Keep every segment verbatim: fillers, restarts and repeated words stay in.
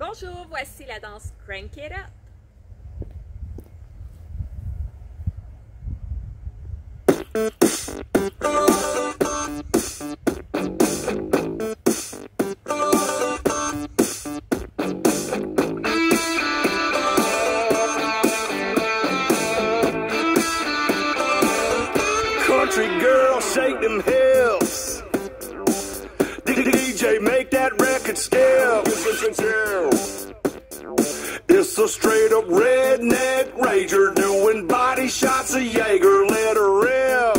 Bonjour, voici la danse Crank It Up. Country girl, shake them hips. D J, make that record still. It's a straight up redneck rager doing body shots of Jaeger. Let her rip.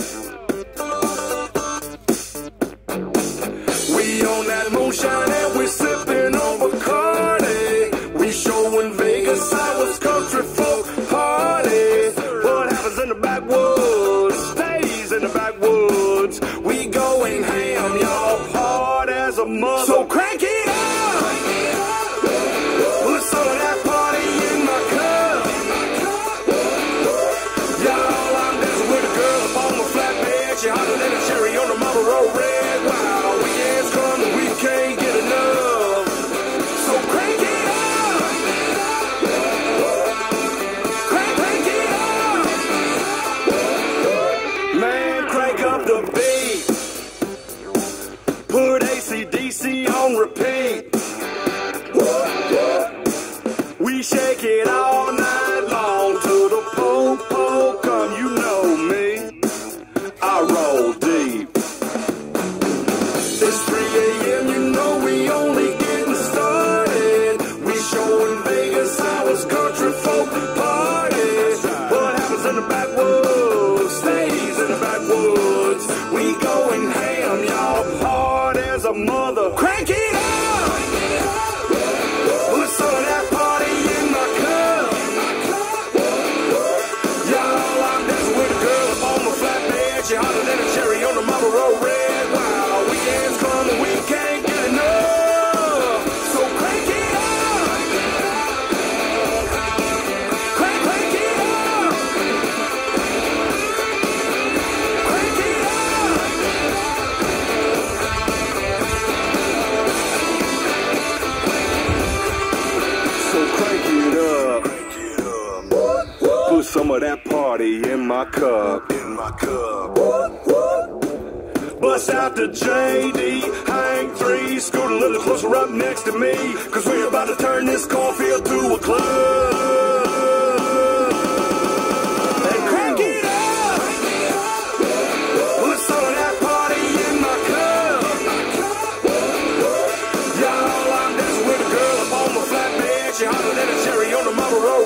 We on that moonshine and we sipping on Bacardi. We showing Vegas how it's country folk party. What happens in the backwoods stays in the backwoods. We going ham, y'all, hard as a mother. So crank it. She hotter than a cherry on the Marlboro Red. Wow, we hands come and we can't get enough. So crank it up, crank, crank it up, man. Crank up the beat. Put A C D C on repeat. We shake it all night long to the pole pole come. You know me. I roll deep. It's three A M, you know we only getting started. We showing Vegas how it's country folk party. What happens in the backwoods stays in the backwoods. We going ham, y'all, hard as a mother. Crank it up. Put some of that party in my cup. Y'all, I'm dancing with a girl up on the flatbed. She hotter than a cherry on the Marlboro Red. Wow, we hands come and we can't get enough. So crank it up, crank, crank it up, crank it up. So crank it up, crank it up. Put some of that party in my cup. My cup. Bust out the J D, hang three, scoot a little closer up next to me, cause we're about to turn this cornfield to a club. And crank it up, put some of that party in my cup. Y'all, I'm dancing with a girl up on the flatbed. She hotter than a cherry on the Marlboro.